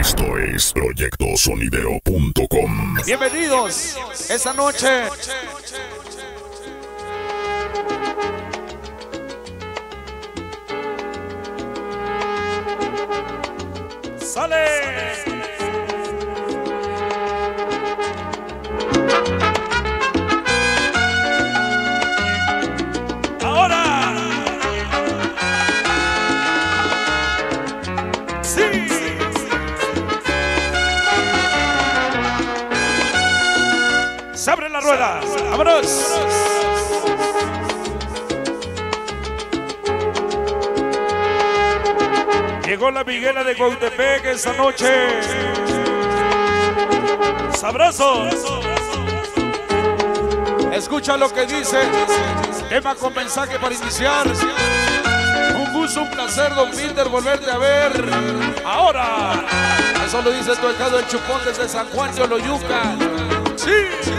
Esto es Proyecto Sonidero.com. Bienvenidos esta noche. ¡Sale! ¡Ahora! ¡Sí! ¡Se abren las ruedas! ¡Vámonos! Llegó la Miguela de Cuautepec esta noche. Sabroso. Escucha lo que dice. Tema con mensaje para iniciar. Un gusto, un placer, don Peter, volverte a ver. Ahora. Eso lo dice tu dejado el chupón desde San Juan de Oloyuca. Sí.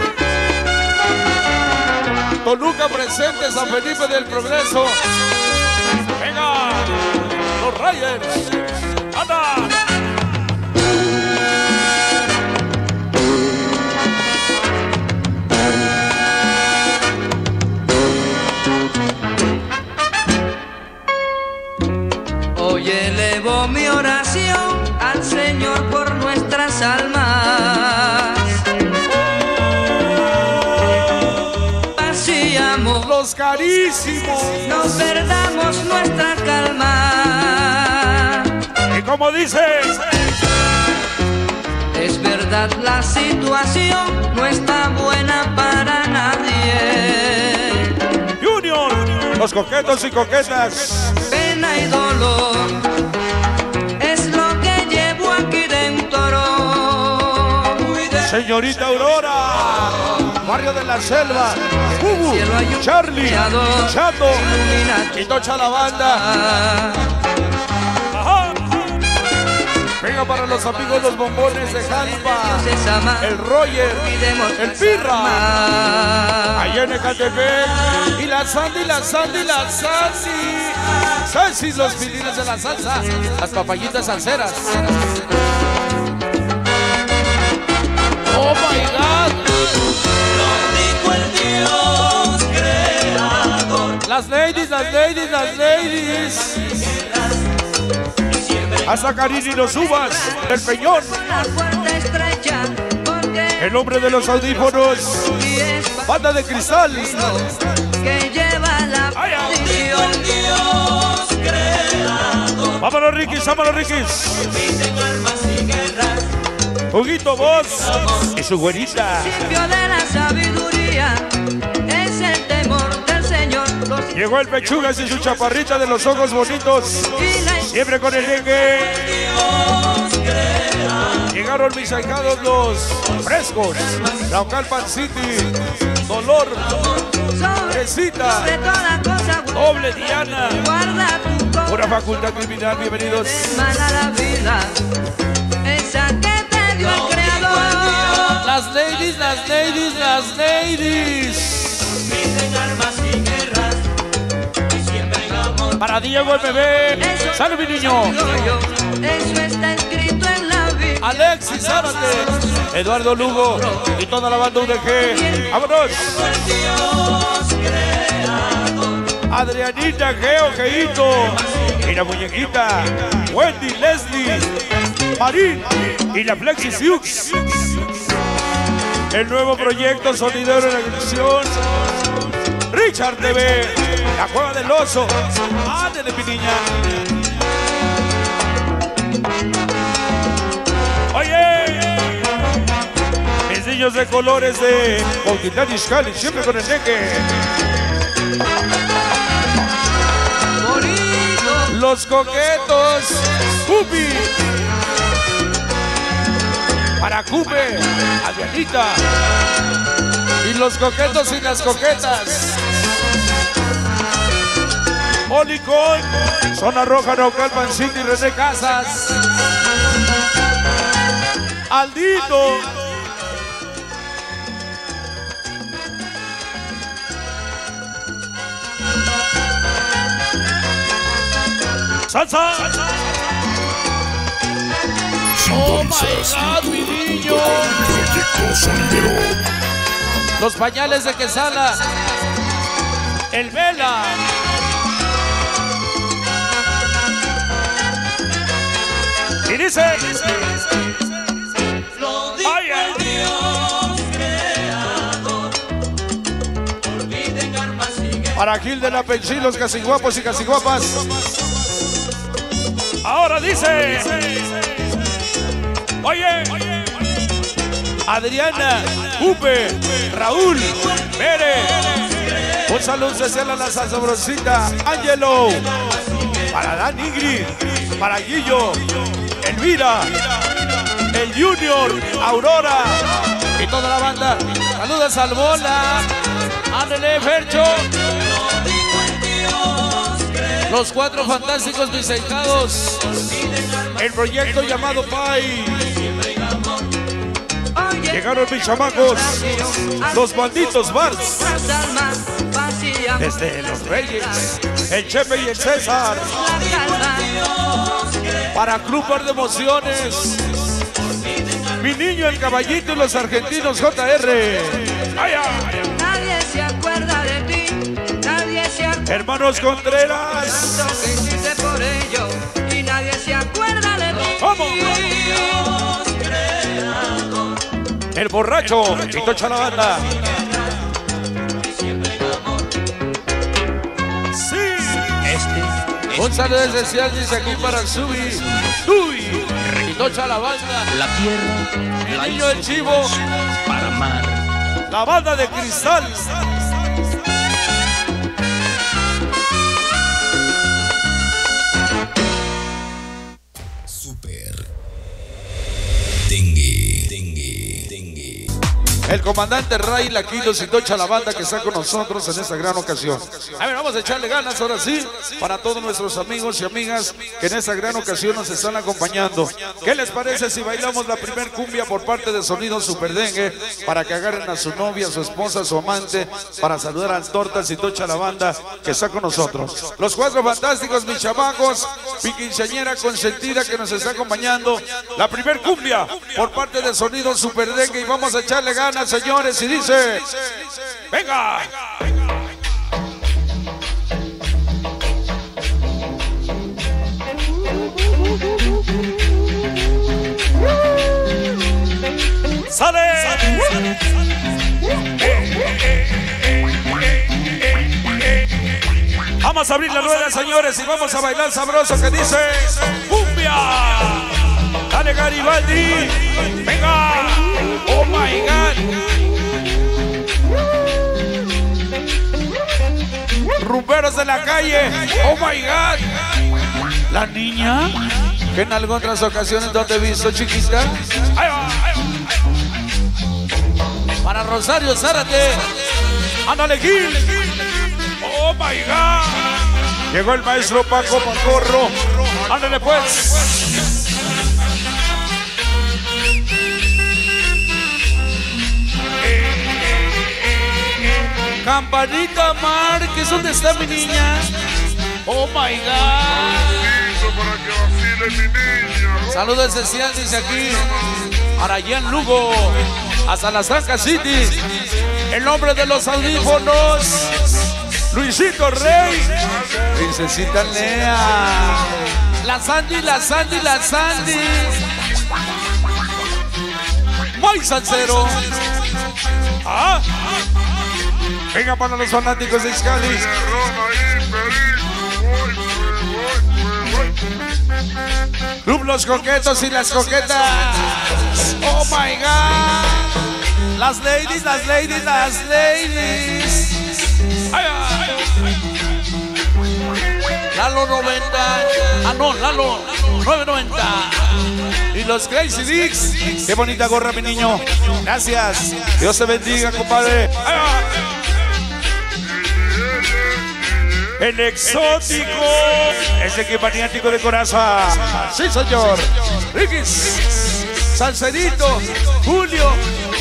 Toluca presente, San Felipe del Progreso. Venga. Los Reyes, anda. Hoy elevo mi oración al Señor por nuestras almas. Paz y amor, los carísimos, no perdamos nuestra calma. Como dices, es verdad, la situación no está buena para nadie. Junior, los coquetos y coquetas. Pena y dolor es lo que llevo aquí dentro. Señorita Aurora, barrio de la selva, Charlie, Chato, y tocha la banda. Venga para los amigos los bombones de Jalpa, el Roger, el Pirra, allá en Ecatepec, y la Sandy, Sansis, los filines de la salsa, las papayitas salseras. Oh my God. Lo dijo el Dios creador. Las ladies. Hasta Karin y los uvas, el peñón, el hombre de los audífonos, Banda de Cristal, que lleva la bendición. Vámonos, Riquis, Juguito Voz y su güerita. Llegó el Pechugas y su chaparrita de los ojos bonitos, siempre con el dengue. Llegaron mis ahijados los frescos, Naucalpan City, Dolor, Fresita, Doble Diana, una facultad criminal, bienvenidos. Las ladies. Para Diego el bebé, salud mi niño. Eso está escrito en la Biblia. Alexis Zárate, Eduardo Lugo y toda la banda UDG. Vámonos. Adrianita Geo Geito y la muñequita Wendy, Leslie, Marín y la Flexi Siux. El nuevo proyecto Sonidero en acción. Richard TV, la Cueva del Oso, ándale mi niña. Oye, mis niños de colores de Cuautitlán Izcalli, siempre con el dengue. Los coquetos, Cupi. Para Cupe, Adrianita. Y los coquetos y las coquetas. Molicón, Zona Roja, Naucalpan City, René Casas. Aldito. Salsa. risas. Oh my God, mi niño. Proyecto Sonidero. Los pañales de Quesala. El Vela. Y dice. Lo dijo el Dios creador. Olviden armas y guerras. Para Gil de la Pensil, los casiguapos y casiguapas. Ahora dice. Oye, Adriana, Upe, Raúl, Pérez. Un saludo especial a la sabrosita, Ángelo. Para Dan Ingrid, para Guillo, Elvira, el Junior, Aurora y toda la banda. Saludos al Bola, ándele Fercho. Los cuatro fantásticos bisectados. El proyecto llamado Pai. Llegaron mis chamacos. Los malditos Swartz. Desde Los Reyes. El Chepe y el César. Para Club Par de Emociones. Mi niño el caballito y los argentinos JR. Nadie se acuerda de ti. Hermanos Contreras. ¿Cómo? El borracho, Chito Chalabanda. Sí. Un saludo especial dice aquí para Subi. Uy, Chito Chalabanda. La tierra, el niño del chivo. Para amar. La banda de Cristal. El comandante Ray Laquino Sindocha, la banda que está con nosotros en esta gran ocasión. A ver, vamos a echarle ganas ahora sí para todos nuestros amigos y amigas que en esta gran ocasión nos están acompañando. ¿Qué les parece si bailamos la primer cumbia por parte de Sonido Super Dengue para que agarren a su novia, a su esposa, a su amante para saludar al Torta Sindocha, la banda que está con nosotros? Los cuatro fantásticos, mis chamacos, mi quinceañera consentida que nos está acompañando. La primer cumbia por parte de Sonido Super Dengue y vamos a echarle ganas, señores, y dice, venga. Sale. Vamos a abrir la rueda, señores, y vamos a bailar sabroso que dice cumbia. Dale, Garibaldi, venga. Oh my God. Rumberos de la calle. Oh my God. La niña que en algunas ocasiones donde he visto chiquita. Ahí va, para Rosario Zárate. Ándale, Gil. Oh my God. Llegó el maestro Paco Macorro. Ándale pues. Campanita Márquez, ¿dónde está mi niña? Oh my God. Saludos especiales, dice aquí Arayán Lugo, hasta la Zanca City. El nombre de los audífonos, Luisito Rey, Princesita Lea, la Sandy, la Sandy, la Sandy, Moy Sancero. Ah, venga para los fanáticos de Iscali. Club Los Coquetos y las Coquetas. Oh my God. Las ladies, las ladies, las ladies. Lalo 90. Ah no, Lalo 990. Y los Crazy Dicks. Qué bonita gorra, mi niño. Gracias. Dios te bendiga, compadre. El exótico, ese que maniático de coraza. Sí, señor. Riquis, Salcerito, Julio,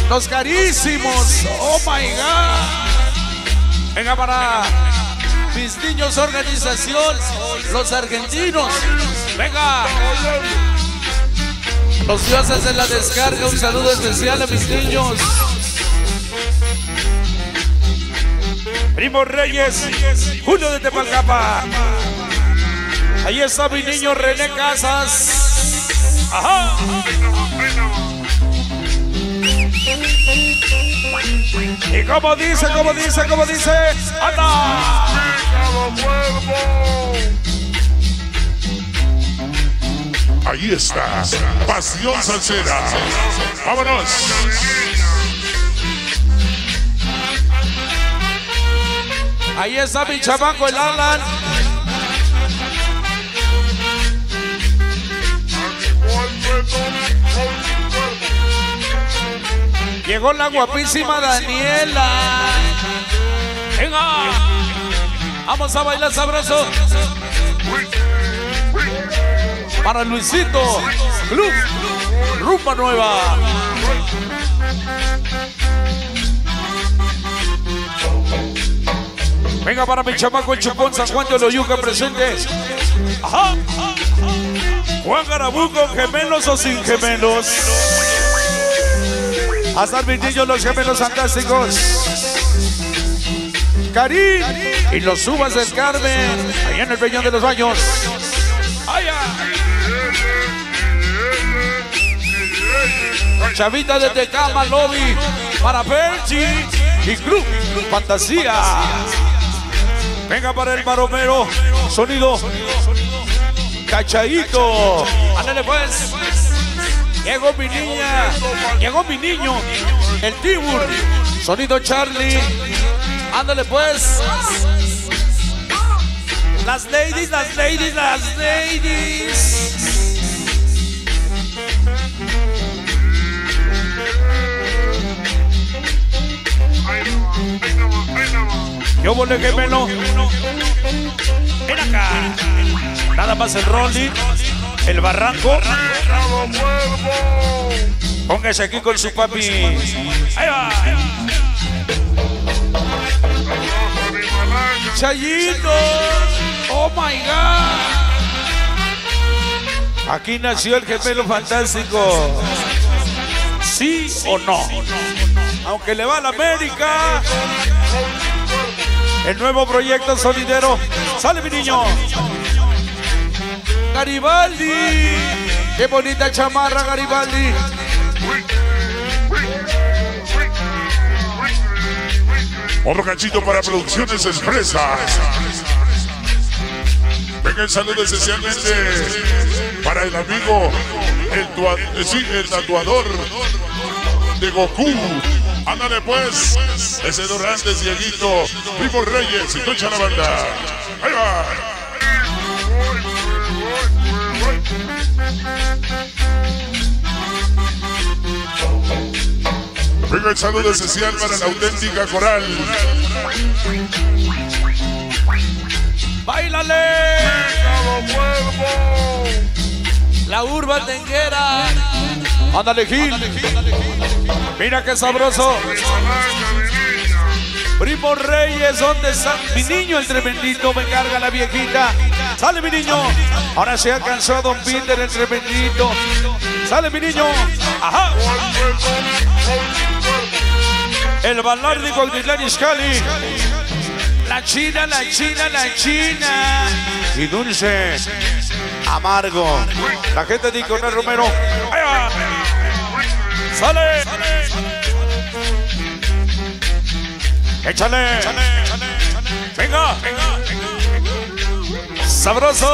los carísimos. Oh my God. Venga para mis niños, organización, los argentinos. Venga. Los dioses de la descarga, un saludo especial a mis niños. Primo Reyes, Julio de Tepacapa. Ahí está mi niño René Casas. Ajá. Y como dice, anda. Ahí está, Pasión Salsera. Vámonos. Ahí está mi chamaco, el Alan. Llegó la guapísima Daniela. Venga, vamos a bailar sabroso. Para Luisito, Club Rumba Nueva. Venga para mi chamaco el Chupón San Juan de Loyuca presentes. Ajá. Juan Garabú con gemelos o sin gemelos. Hasta mis niños los gemelos fantásticos. Karim y los Uvas del Carmen. Allá en el Peñón de los Baños. Allá. Chavita de Tecama Lobby para Perchi y Club Fantasía. Venga para el Baromero, Sonido Cachaito. Ándale pues. Llegó mi niña, llegó mi niño, el Tibur, Sonido Charlie. Ándale pues. Las ladies. Yo volé gemelo. Ven acá. Nada más el rolling, el barranco. Póngase aquí con su papi. Ahí va. Chayito. Oh my God. Aquí nació el gemelo fantástico. ¿Sí o no? Aunque le va a la América. El nuevo proyecto sonidero. ¡Sale, mi niño! ¡Garibaldi! ¡Qué bonita chamarra, Garibaldi! Otro cachito para Producciones Expresas. Venga el saludo esencialmente para el amigo, el tatuador de Goku. Ándale pues, ese Dorantes, Dieguito, Primo Reyes y Tocha la Banda. Ahí va. Venga el saludo esencial para la auténtica coral. ¡Báilale! La urba denguera. Ándale, Gil. Mira qué sabroso. Primo Reyes, ¿dónde está? Mi niño, el tremendito, me carga la viejita. Sale, mi niño. Ahora se alcanzó a Don Peter, el tremendito. Sale, mi niño. Ajá. El Balardi con Dilani Scali. La china. Y dulce, amargo. La gente dijo, no es Romero. Ahí va. ¡Sale! ¡Échale! ¡Venga! ¡Sabroso!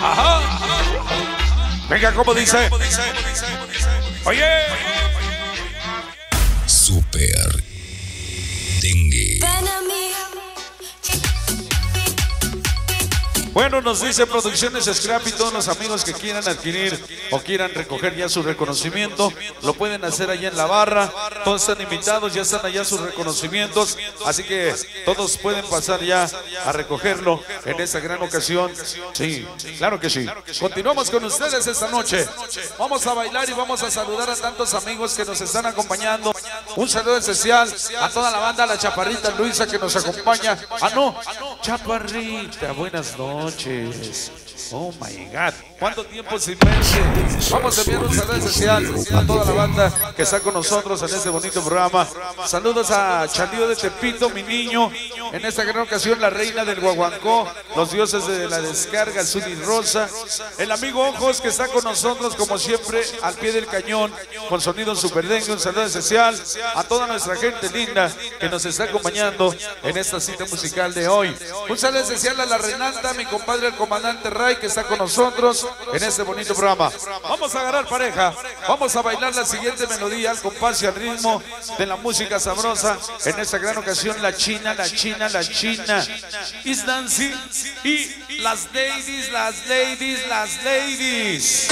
¡Ajá! ¡Venga, como dice! ¡Oye! Super Dengue. Bueno, nos dice Producciones Scrapy y todos los amigos que quieran adquirir o quieran recoger ya su reconocimiento, lo pueden hacer allá en la barra. Todos están invitados, ya están allá sus reconocimientos, así que todos pueden pasar ya a recogerlo en esta gran ocasión. Sí, claro que sí. Continuamos con ustedes esta noche. Vamos a bailar y vamos a saludar a tantos amigos que nos están acompañando. Un saludo especial a toda la banda, a la chaparrita Luisa que nos acompaña. Ah, no, Chaparrita, buenas noches. Oh my God, cuánto tiempo sin verse. Vamos a enviar un saludo especial a toda la banda que está con nosotros en este bonito programa. Saludos a Chalío de Tepito, mi niño. En esta gran ocasión, la reina del Guaguancó, los dioses de la descarga, Zuni Rosa. El amigo Ojos que está con nosotros, como siempre, al pie del cañón, con Sonido Super Dengue. Un saludo especial a toda nuestra gente linda que nos está acompañando en esta cita musical de hoy. Un saludo especial a la Renata, mi compadre, el comandante Ray, que está con nosotros en este bonito programa. Vamos a agarrar pareja, vamos a bailar la siguiente melodía al compás y al ritmo de la música sabrosa. En esta gran ocasión, la China, la China, la China. Is Nancy y las ladies, las ladies, las ladies.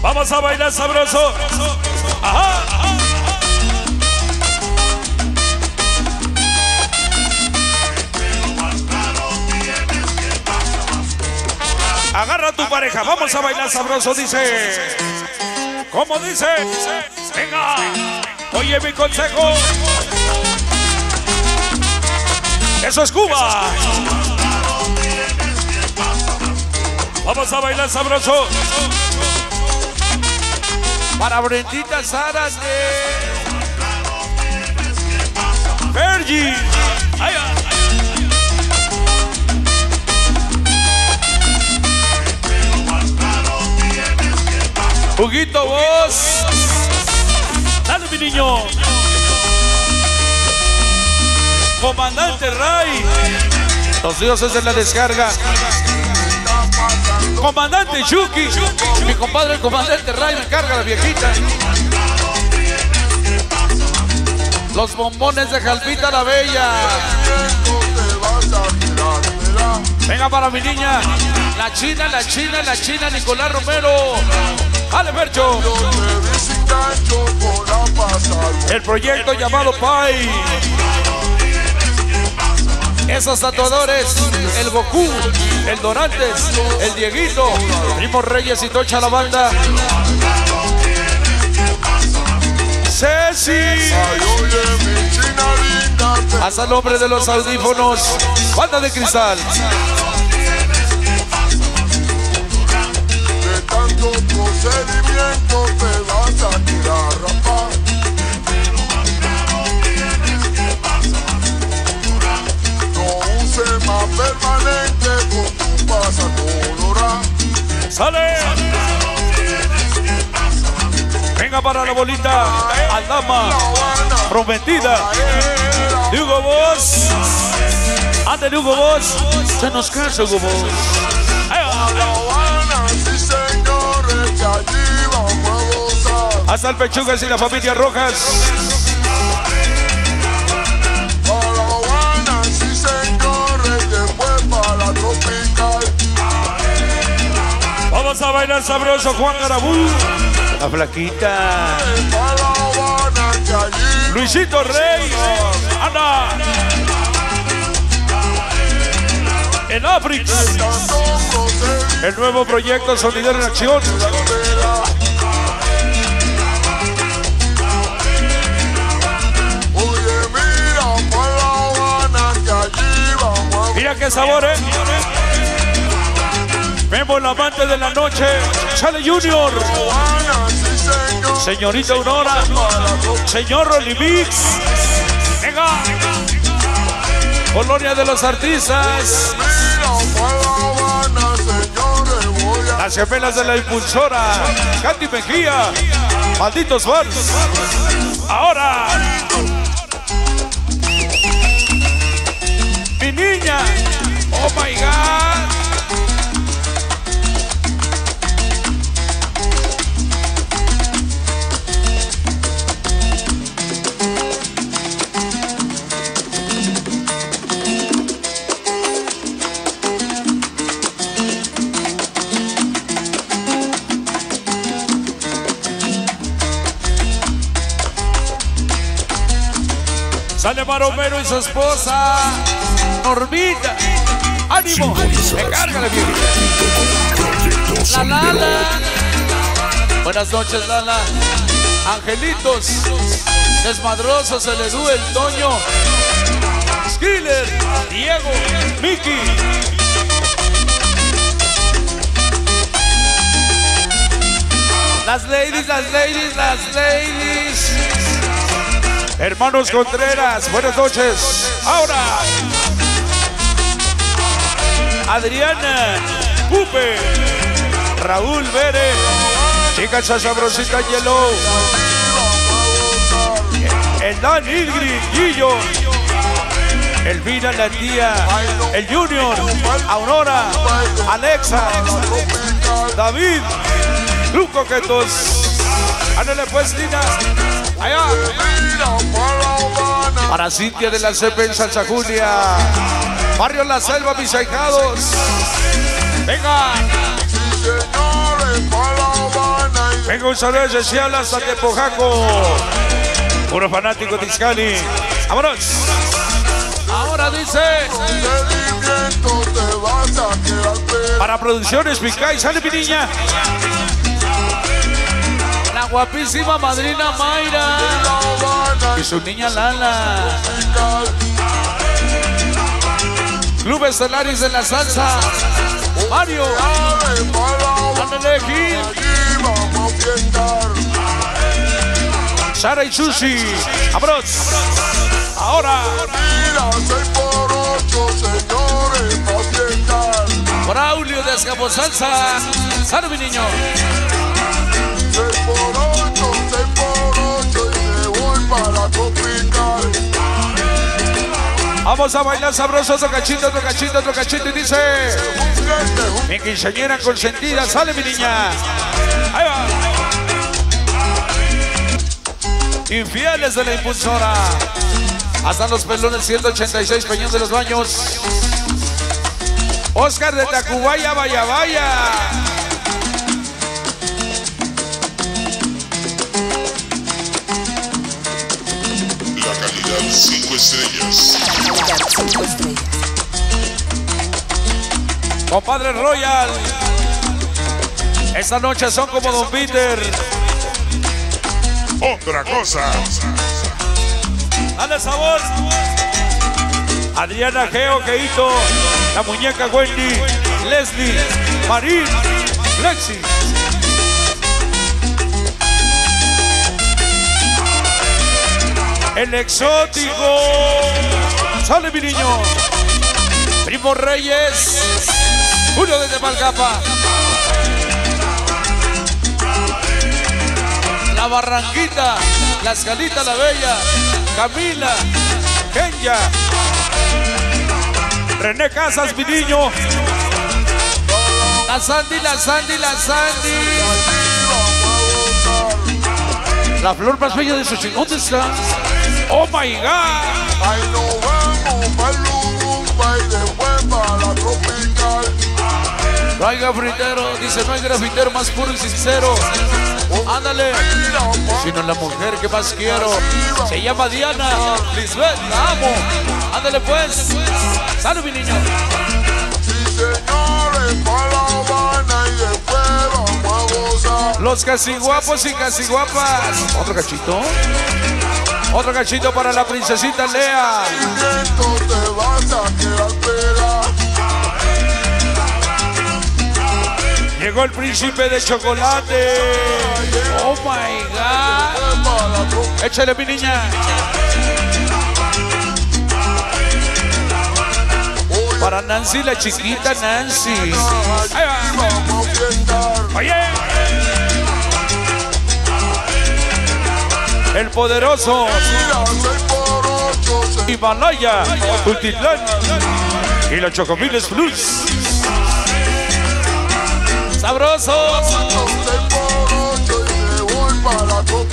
Vamos a bailar sabroso. Ajá, ajá. Agarra a tu pareja, vamos a bailar sabroso, dice. ¿Cómo dice? Venga, oye mi consejo. Eso es Cuba. Vamos a bailar sabroso. Para Brendita Zárate, Fergie, Huguito, vos, dale mi niño, comandante Ray, los dioses de la descarga. Comandante Yuki, mi compadre el comandante Ray me carga la viejita. Los bombones de Jalpita la Bella. Venga para mi niña, la China, la China, la China, Nicolás Romero. Dale, Percho. El proyecto llamado Pai. Esos tatuadores, el Goku, el Dorantes, el Dieguito, Primo Reyes y Tocha la banda. Ceci, hasta el hombre de los audífonos, Banda de Cristal. De tanto procedimiento te vas a tirar, rapaz. Permanente con tu pasa colorada. ¡Sale! Venga para la bolita, al dama prometida. De Hugo Boss. Ande de Hugo Boss. Se nos cansa Hugo Boss. Hasta el Pechugas y la familia Rojas. Vamos a bailar sabroso, Juan Garabú. La Flaquita. Luisito Rey. Anda. El África. El nuevo proyecto Sonidero en Acción. Mira qué sabor, ¿eh? Memo, el amante de la noche, Chale Junior, señorita Aurora, señor Olivix, venga, Colonia de los Artistas, las Gemelas de la Impulsora, Katy Mejía, Malditos Swartz, ahora, mi niña, oh my God. Sale Maromero y su esposa Normita. ¡Ánimo! ¡Recárgale, viejo! La Lala. Buenas noches, Lala. Angelitos Desmadrosos, el Edu, el Toño Skiller, Diego, Miki. Las ladies, las ladies, las ladies. Hermanos Contreras, buenas noches. Ahora Adriana Pupe, Raúl Vélez, chicas sabrosita Yellow, el Dan Idri, Guillo, Elvira, la tía, el Junior, Aurora, Alexa, David, Luco Quetos. Ándale pues, Lina. Allá. Para Cintia de la Cepa en Santa Julia. Barrio La Selva, mis ahijados. Venga. Venga, un saludo especial hasta Tepojaco. Puro fanático de Izcali. Vámonos. Ahora dice. Para Producciones Picay. Sale mi niña. La guapísima madrina Mayra y su niña Lala. Club Estelaris de la Salsa, Mario, Ándale Gil, Sara y Susi. ¡Abros! Ahora Braulio de Escaposalsa. Salve mi niño. 6 por 8 y me voy para complicar. Vamos a bailar sabroso, tocachito, tocachito, tocachito. Y dice: mi quinceañera consentida, sale mi niña. Ahí va. Infieles de la impulsora. Hasta los pelones 186, Peñón de los Baños. Oscar de Tacubaya, vaya, vaya. La calidad 5 estrellas. La calidad 5 estrellas. Compadre Royal. Esta noche son como Don Peter. Otra cosa. Dale sabor. Adriana Geo, Keito, la muñeca Wendy, Leslie, Marín, Lexi. El exótico. Sale mi niño. Primo Reyes. Uno de Temalcapa. La Barranquita. La Escalita la Bella. Camila. Kenya. René Casas, mi niño. La Sandy, la Sandy, la Sandy. La flor más bella de Xochimilco. ¿Dónde está? ¡Oh, my God! Ahí nos vamos para Lumumba y después para la tropical. No hay grafitero, dice, no hay grafitero más puro y sincero. Ándale, sino la mujer que más quiero. Se llama Diana, Lisbeth, la amo. Ándale pues, salud mi niño. Sí señores, para La Habana y después vamos a gozar. Los casiguapos y casiguapas. Otro cachito. Otro cachito para la princesita Lea. Llegó el príncipe de chocolate. Oh my God. Échale mi niña. Para Nancy, la chiquita Nancy. Ahí va. Oye. El poderoso Himalaya, Tutitlán y los Chocomiles Plus. Sabroso.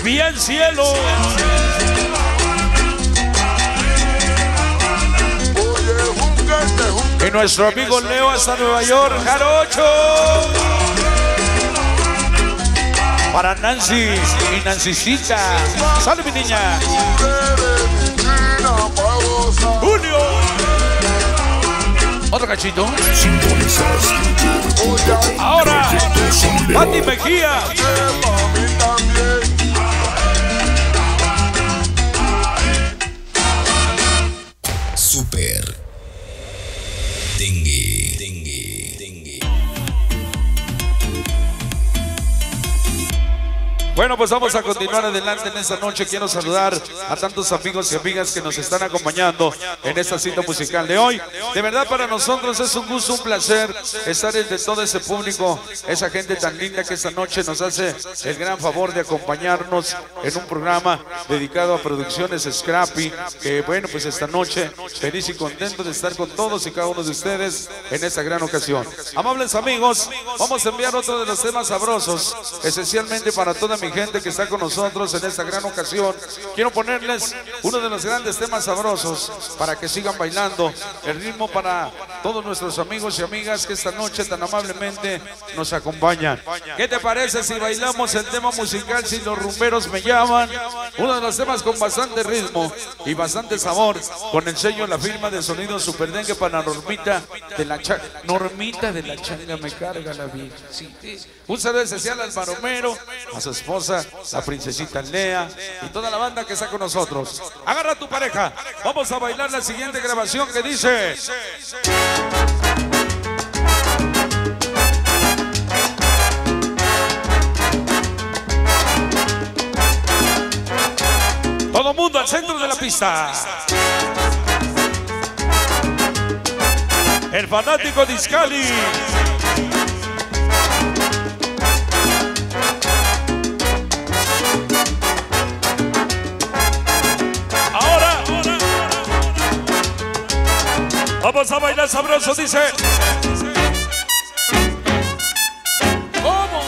Bien cielo. Y nuestro amigo Leo hasta Nueva York, Jarocho. Para Nancy y Nancycita. Salve mi niña. Julio. Otro cachito. Ahora, Pati Mejía. Super Dengue. Dengue. Dengue. Bueno, pues vamos a continuar adelante en esta noche. Quiero saludar a tantos amigos y amigas que nos están acompañando en esta cita musical de hoy. De verdad, para nosotros es un gusto, un placer estar entre todo ese público, esa gente tan linda que esta noche nos hace el gran favor de acompañarnos en un programa dedicado a Producciones Scrapy. Que bueno, pues esta noche feliz y contento de estar con todos y cada uno de ustedes en esta gran ocasión. Amables amigos, vamos a enviar otro de los temas sabrosos, esencialmente para toda mi gente que está con nosotros en esta gran ocasión. Quiero ponerles uno de los grandes temas sabrosos para que sigan bailando el ritmo para todos nuestros amigos y amigas que esta noche tan amablemente nos acompañan. ¿Qué te parece si bailamos el tema musical Si los rumberos me llaman? Uno de los temas con bastante ritmo y bastante sabor, con el sello, la firma de Sonido Super Dengue, para Normita de la Changa. Normita de la Changa me carga la vida. Un saludo especial al Baromero, a su esposa, la princesita Lea y toda la banda que está con nosotros. Agarra a tu pareja, vamos a bailar la siguiente grabación que dice: todo mundo al centro de la pista. El fanático de Iscali. Vamos a bailar sabroso, dice. ¿Cómo?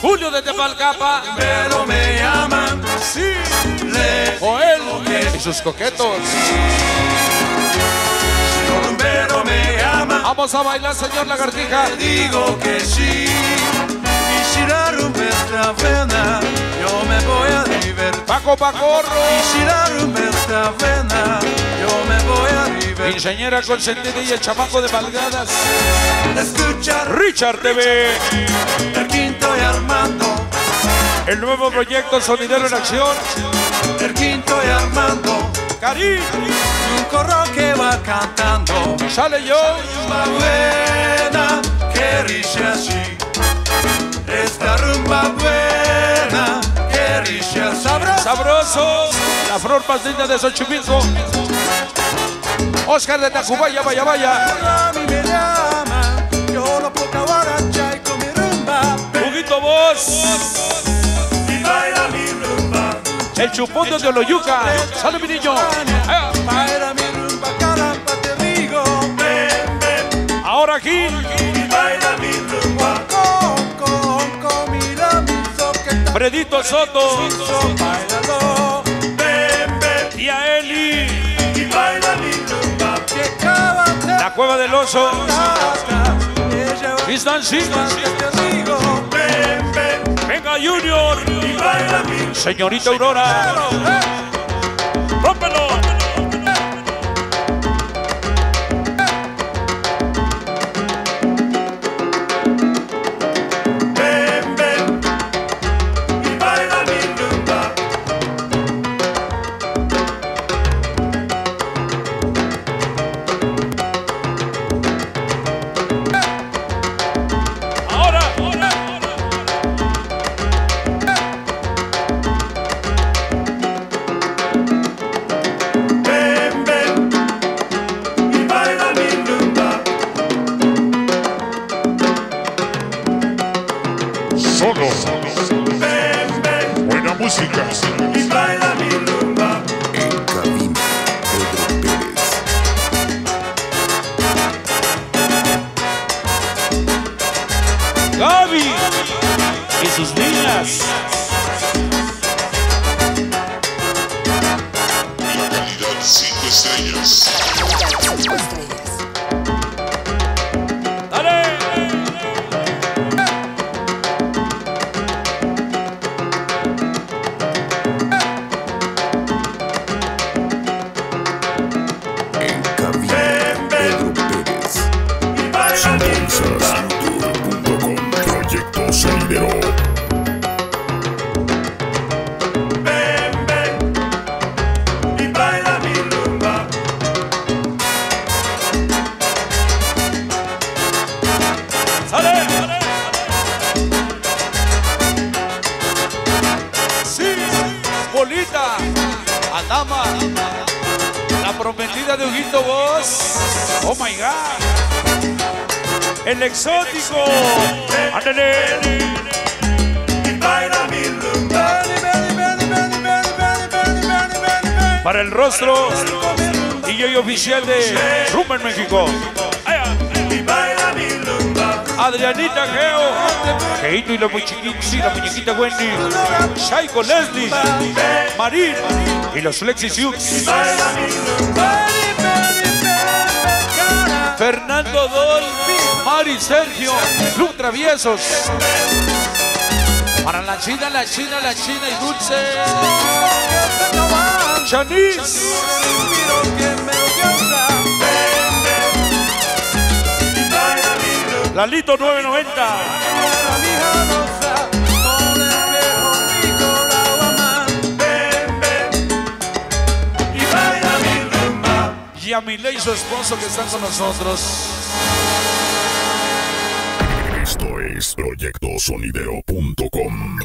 Julio de Tepalcapa. Pero me llaman. Sí. Joel y sus coquetos. Sí. Pero me llaman. Vamos a bailar, señor Lagartija. Te digo que sí. Y si la rompes la pena, yo me voy a divertir. Paco Pacorro. Y si la rompes la pena, yo me voy a divertir. Ingeniera consentida y el chamaco de Valgadas. Escucha Richard TV. El Quinto y Armando. El nuevo proyecto Sonidero en Acción. El Quinto y Armando. Karim. Un corro que va cantando. Sale yo. Rumba buena, que riche así. Esta rumba buena, que riche así. Sabroso. Sabroso. La flor más linda de Xochimilco. Oscar de Tacubaya, vaya, vaya. Juguito Voz. El chupón de Oloyuca. Sale mi niño. Ahora aquí. Fredito Soto. Y a Eli. La Cueva del Oso. Venga Junior. Señorita Aurora. Rómpelo. Oh my God. El exótico. Ándale. Para el rostro y yo oficial de Rumba en México. Adrianita Geo, Geito y la muñequita Wendy, Shaiko Leslie, Marín y los Lexi Sioux, Fernando Dol, Mari Sergio, Club Traviesos. Para la China y Dulce, Janice. Lalito 990. Y a Miley y su esposo que están con nosotros. Esto es Proyecto Sonidero.com.